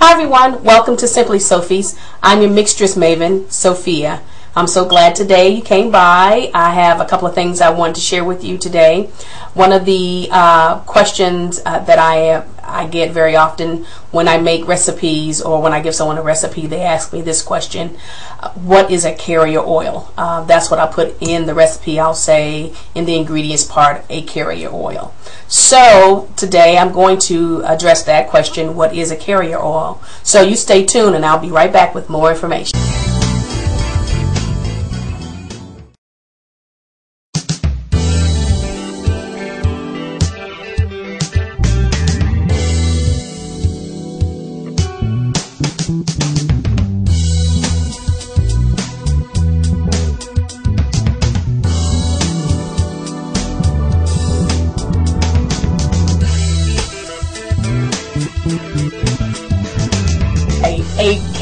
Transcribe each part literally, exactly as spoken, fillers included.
Hi everyone, welcome to Simply Sophie's. I'm your mixtress maven, Sophia. I'm so glad today you came by. I have a couple of things I wanted to share with you today. One of the uh, questions uh, that I, I get very often when I make recipes or when I give someone a recipe, they ask me this question, what is a carrier oil? Uh, that's what I put in the recipe. I'll say in the ingredients part, a carrier oil. So today I'm going to address that question, what is a carrier oil? So you stay tuned and I'll be right back with more information.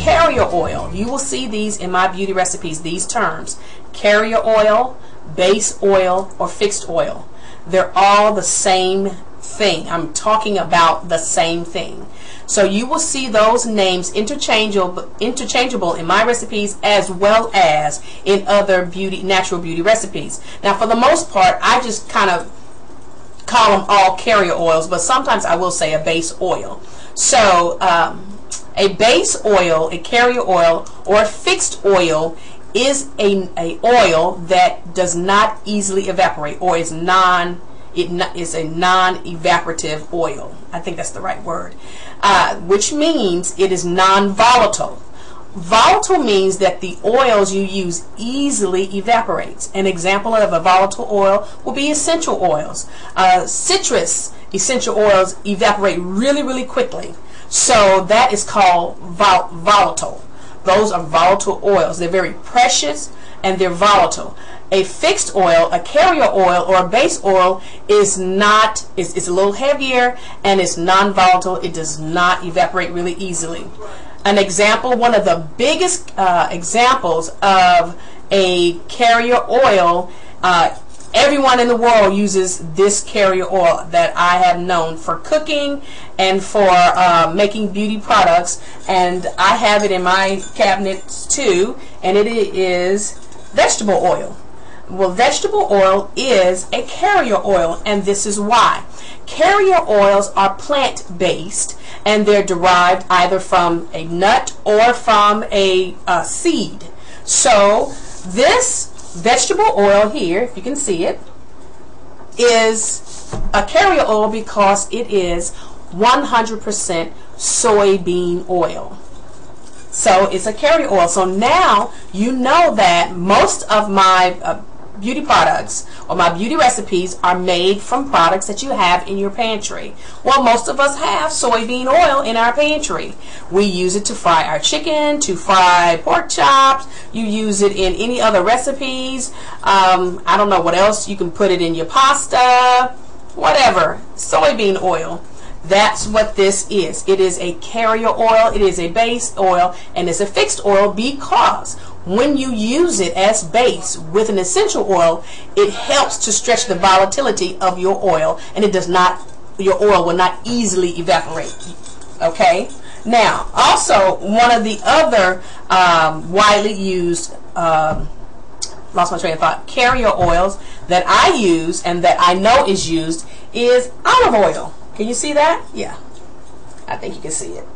Carrier oil. You will see these in my beauty recipes, these terms. Carrier oil, base oil, or fixed oil. They're all the same thing. I'm talking about the same thing. So you will see those names interchangeable, interchangeable in my recipes as well as in other beauty, natural beauty recipes. Now for the most part, I just kind of call them all carrier oils, but sometimes I will say a base oil. So, um, a base oil, a carrier oil, or a fixed oil is a, a oil that does not easily evaporate, or is non it not, is a non-evaporative oil. I think that's the right word, uh, which means it is non-volatile. Volatile means that the oils you use easily evaporates. An example of a volatile oil will be essential oils. Uh, citrus essential oils evaporate really, really quickly. So that is called vol volatile. Those are volatile oils. They're very precious and they're volatile. A fixed oil, a carrier oil, or a base oil is not, is, is a little heavier and it's non-volatile. It does not evaporate really easily. An example, one of the biggest uh, examples of a carrier oil, uh, everyone in the world uses this carrier oil that I have known for cooking and for uh, making beauty products, and I have it in my cabinets too, and it is vegetable oil. Well, vegetable oil is a carrier oil, and this is why. Carrier oils are plant-based and they're derived either from a nut or from a, a seed. So this vegetable oil here, if you can see it, is a carrier oil because it is one hundred percent soybean oil. So it's a carrier oil. So now you know that most of my uh, beauty products or my beauty recipes are made from products that you have in your pantry. Well, most of us have soybean oil in our pantry. We use it to fry our chicken, to fry pork chops. You use it in any other recipes. Um, I don't know what else. You can put it in your pasta, whatever. Soybean oil. That's what this is. It is a carrier oil, it is a base oil, and it's a fixed oil because when you use it as base with an essential oil, it helps to stretch the volatility of your oil, and it does not, your oil will not easily evaporate. Okay? Now, also, one of the other um, widely used, um, lost my train of thought, carrier oils that I use and that I know is used is olive oil. Can you see that? Yeah. I think you can see it.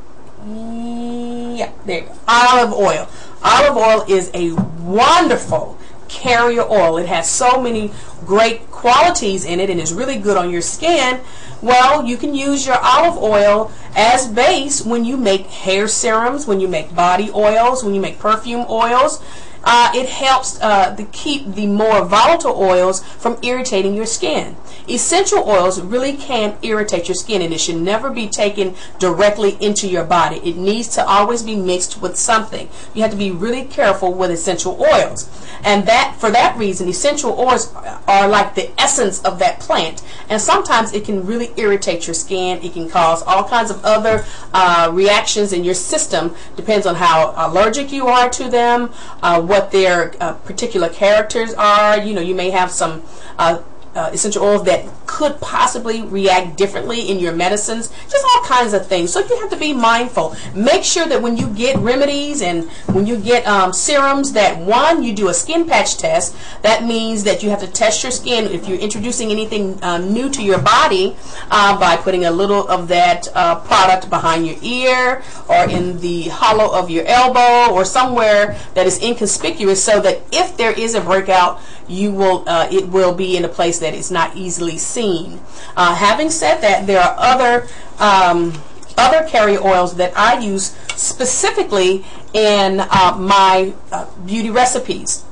Yeah, there you go. Olive oil. Olive oil is a wonderful carrier oil. It has so many great qualities in it and is really good on your skin. Well, you can use your olive oil as base when you make hair serums, when you make body oils, when you make perfume oils. Uh, it helps uh, to keep the more volatile oils from irritating your skin. Essential oils really can irritate your skin, and it should never be taken directly into your body. It needs to always be mixed with something. You have to be really careful with essential oils. And that, for that reason, essential oils are like the essence of that plant. And sometimes it can really irritate your skin. It can cause all kinds of other uh, reactions in your system. Depends on how allergic you are to them, uh, what their uh, particular characters are. You know, you may have some uh, uh, essential oils that could possibly react differently in your medicines, just all kinds of things. So you have to be mindful. Make sure that when you get remedies and when you get um, serums, that one, you do a skin patch test. That means that you have to test your skin if you're introducing anything uh, new to your body uh, by putting a little of that uh, product behind your ear or in the hollow of your elbow or somewhere that is inconspicuous, so that if there is a breakout, you will uh, it will be in a place that is not easily seen. Uh, having said that, there are other um, other carrier oils that I use specifically in uh, my uh, beauty recipes.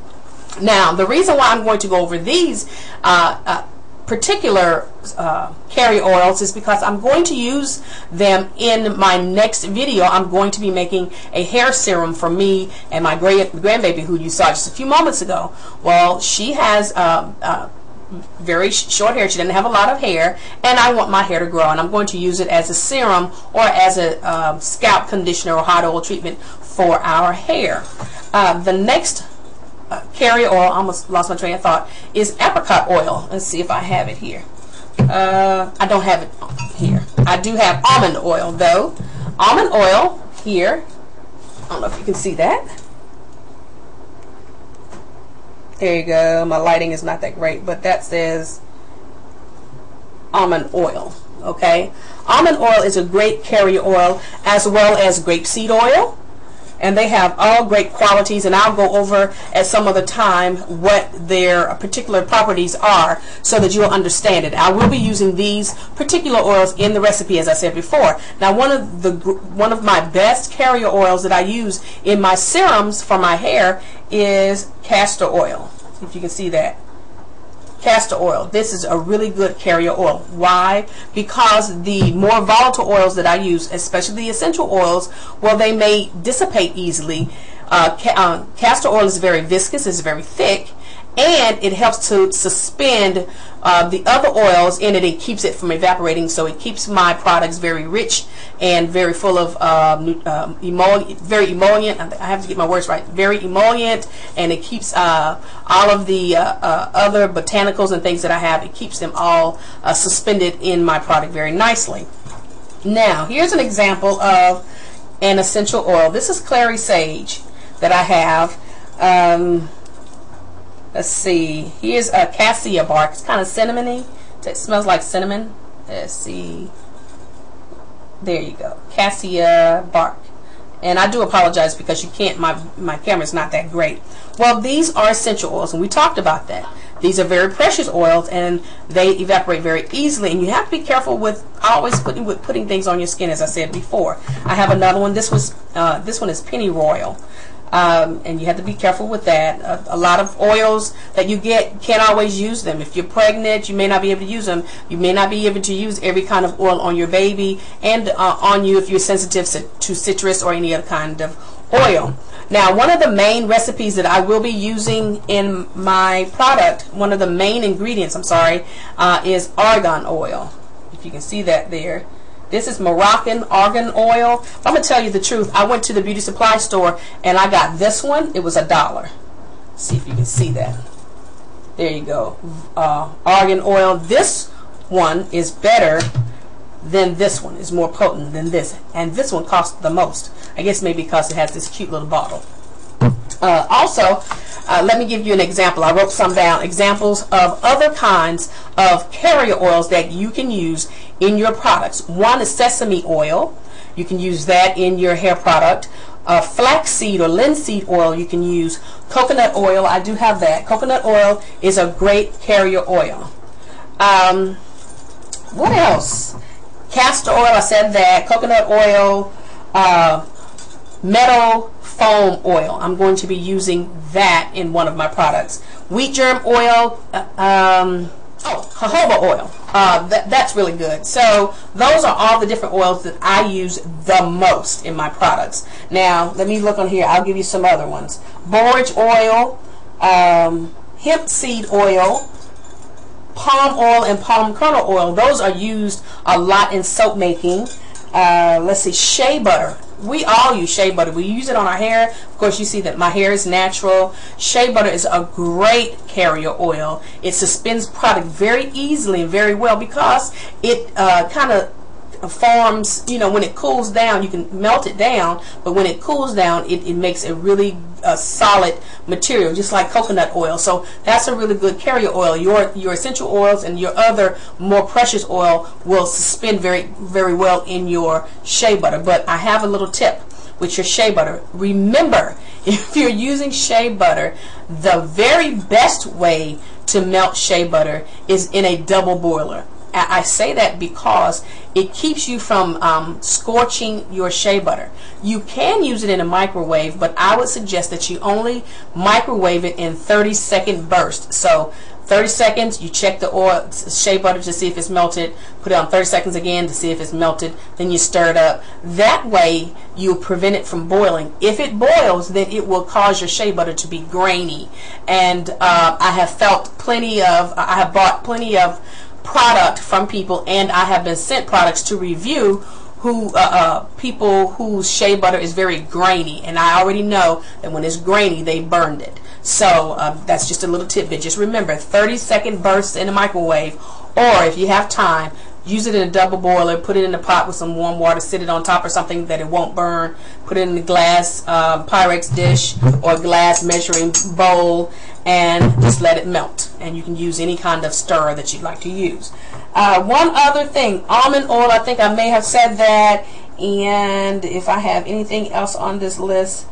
Now, the reason why I'm going to go over these uh, uh, particular uh, carrier oils is because I'm going to use them in my next video. I'm going to be making a hair serum for me and my great grandbaby, who you saw just a few moments ago. Well, she has uh, uh, very sh short hair. She doesn't have a lot of hair, and I want my hair to grow, and I'm going to use it as a serum or as a uh, scalp conditioner or hot oil treatment for our hair. Uh, the next Uh, carrier oil, almost lost my train of thought, is apricot oil. Let's see if I have it here. Uh, I don't have it here. I do have almond oil, though. Almond oil here. I don't know if you can see that. There you go. My lighting is not that great, but that says almond oil. Okay. Almond oil is a great carrier oil, as well as grapeseed oil. And they have all great qualities, and I'll go over at some other time what their particular properties are so that you'll understand it. I will be using these particular oils in the recipe, as I said before. Now, one of the one of my best carrier oils that I use in my serums for my hair is castor oil. If you can see that. Castor oil. This is a really good carrier oil. Why? Because the more volatile oils that I use, especially the essential oils, well, they may dissipate easily. Uh, ca uh, castor oil is very viscous, it's very thick, and it helps to suspend uh, the other oils in it and keeps it from evaporating, so it keeps my products very rich and very full of um, um, emollient, very emollient, I have to get my words right, very emollient, and it keeps uh, all of the uh, uh, other botanicals and things that I have, it keeps them all uh, suspended in my product very nicely. Now, here's an example of an essential oil. This is Clary Sage that I have. Um, Let's see. Here's a cassia bark. It's kind of cinnamony. It smells like cinnamon. Let's see. There you go. Cassia bark. And I do apologize because you can't. My my camera's not that great. Well, these are essential oils, and we talked about that. These are very precious oils, and they evaporate very easily. And you have to be careful with always putting with putting things on your skin, as I said before. I have another one. This was uh, this one is pennyroyal. Um, and you have to be careful with that. A, a lot of oils that you get, can't always use them. If you're pregnant, you may not be able to use them. You may not be able to use every kind of oil on your baby and uh, on you if you're sensitive to citrus or any other kind of oil. Now, one of the main recipes that I will be using in my product, one of the main ingredients, I'm sorry, uh, is argan oil. If you can see that there. This is Moroccan argan oil. I'm going to tell you the truth. I went to the beauty supply store and I got this one. It was a dollar. See if you can see that. There you go. Uh, argan oil. This one is better than this one. It's more potent than this. And this one costs the most. I guess maybe because it has this cute little bottle. Uh, also, uh, let me give you an example. I wrote some down. Examples of other kinds of carrier oils that you can use in your products. One is sesame oil. You can use that in your hair product. Uh, flaxseed or linseed oil you can use. Coconut oil, I do have that. Coconut oil is a great carrier oil. Um, what else? Castor oil, I said that. Coconut oil, uh, meadow foam oil. I'm going to be using that in one of my products. Wheat germ oil, uh, um, oh, jojoba oil. Uh, th that's really good. So those are all the different oils that I use the most in my products. Now, let me look on here. I'll give you some other ones. Borage oil, um, hemp seed oil, palm oil, and palm kernel oil. Those are used a lot in soap making. Uh, let's see, shea butter. we all use shea butter. We use it on our hair. Of course, you see that my hair is natural. Shea butter is a great carrier oil. It suspends product very easily and very well because it uh, kind of forms, you know, when it cools down, you can melt it down, but when it cools down, it, it makes a really uh, solid material, just like coconut oil. So that's a really good carrier oil. Your your essential oils and your other more precious oil will suspend very, very well in your shea butter. But I have a little tip with your shea butter. Remember, if you're using shea butter, the very best way to melt shea butter is in a double boiler. I say that because it keeps you from um, scorching your shea butter. You can use it in a microwave, but I would suggest that you only microwave it in thirty second bursts. So thirty seconds, you check the oil, shea butter to see if it's melted, put it on thirty seconds again to see if it's melted, then you stir it up. That way, you'll prevent it from boiling. If it boils, then it will cause your shea butter to be grainy. And uh, I have felt plenty of, I have bought plenty of product from people, and I have been sent products to review who uh, uh, people whose shea butter is very grainy, and I already know that when it's grainy they burned it. So uh, that's just a little tidbit. Just remember, thirty second bursts in the microwave, or if you have time, use it in a double boiler, put it in a pot with some warm water, sit it on top or something that it won't burn, put it in a glass uh, Pyrex dish or glass measuring bowl, and just let it melt. And you can use any kind of stirrer that you'd like to use. Uh, one other thing, almond oil, I think I may have said that, and if I have anything else on this list,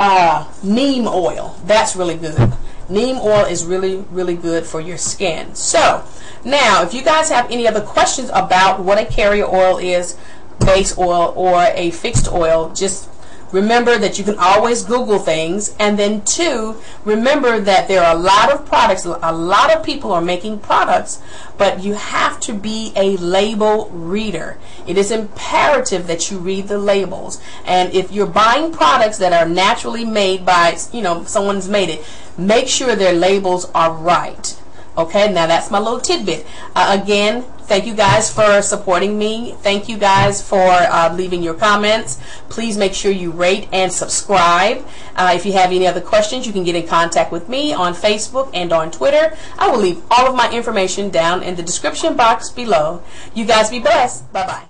uh, neem oil, that's really good. Neem oil is really, really good for your skin. So, now, if you guys have any other questions about what a carrier oil is, base oil, or a fixed oil, just remember that you can always Google things. And then two, remember that there are a lot of products, a lot of people are making products, but you have to be a label reader. It is imperative that you read the labels. And if you're buying products that are naturally made by, you know, someone's made it, make sure their labels are right. Okay, now that's my little tidbit. Uh, again, thank you guys for supporting me. Thank you guys for uh, leaving your comments. Please make sure you rate and subscribe. Uh, if you have any other questions, you can get in contact with me on Facebook and on Twitter. I will leave all of my information down in the description box below. You guys be blessed. Bye-bye.